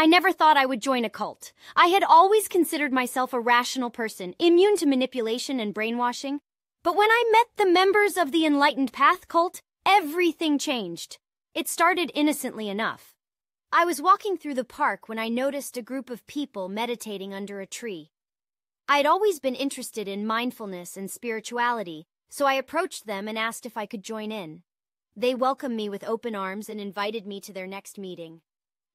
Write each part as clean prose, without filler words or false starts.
I never thought I would join a cult. I had always considered myself a rational person, immune to manipulation and brainwashing. But when I met the members of the Enlightened Path cult, everything changed. It started innocently enough. I was walking through the park when I noticed a group of people meditating under a tree. I had always been interested in mindfulness and spirituality, so I approached them and asked if I could join in. They welcomed me with open arms and invited me to their next meeting.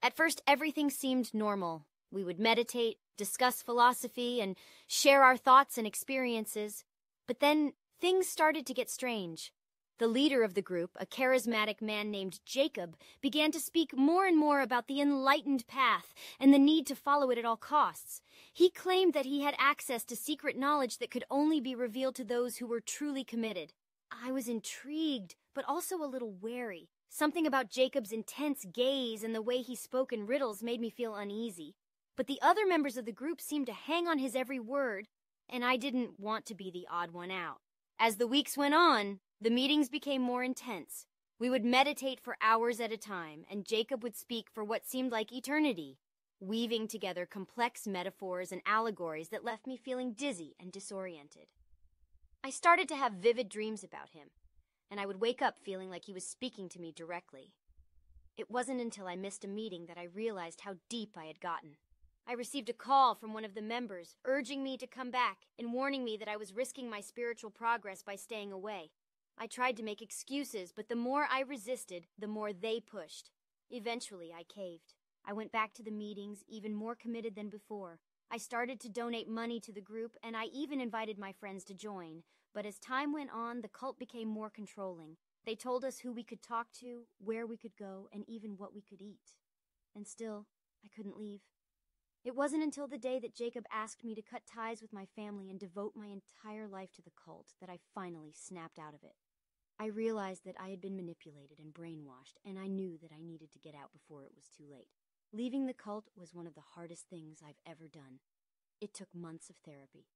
At first, everything seemed normal. We would meditate, discuss philosophy, and share our thoughts and experiences. But then, things started to get strange. The leader of the group, a charismatic man named Jacob, began to speak more and more about the Enlightened Path and the need to follow it at all costs. He claimed that he had access to secret knowledge that could only be revealed to those who were truly committed. I was intrigued, but also a little wary. Something about Jacob's intense gaze and the way he spoke in riddles made me feel uneasy. But the other members of the group seemed to hang on his every word, and I didn't want to be the odd one out. As the weeks went on, the meetings became more intense. We would meditate for hours at a time, and Jacob would speak for what seemed like eternity, weaving together complex metaphors and allegories that left me feeling dizzy and disoriented. I started to have vivid dreams about him, and I would wake up feeling like he was speaking to me directly. It wasn't until I missed a meeting that I realized how deep I had gotten. I received a call from one of the members, urging me to come back and warning me that I was risking my spiritual progress by staying away. I tried to make excuses, but the more I resisted, the more they pushed. Eventually, I caved. I went back to the meetings, even more committed than before. I started to donate money to the group, and I even invited my friends to join. But as time went on, the cult became more controlling. They told us who we could talk to, where we could go, and even what we could eat. And still, I couldn't leave. It wasn't until the day that Jacob asked me to cut ties with my family and devote my entire life to the cult that I finally snapped out of it. I realized that I had been manipulated and brainwashed, and I knew that I needed to get out before it was too late. Leaving the cult was one of the hardest things I've ever done. It took months of therapy,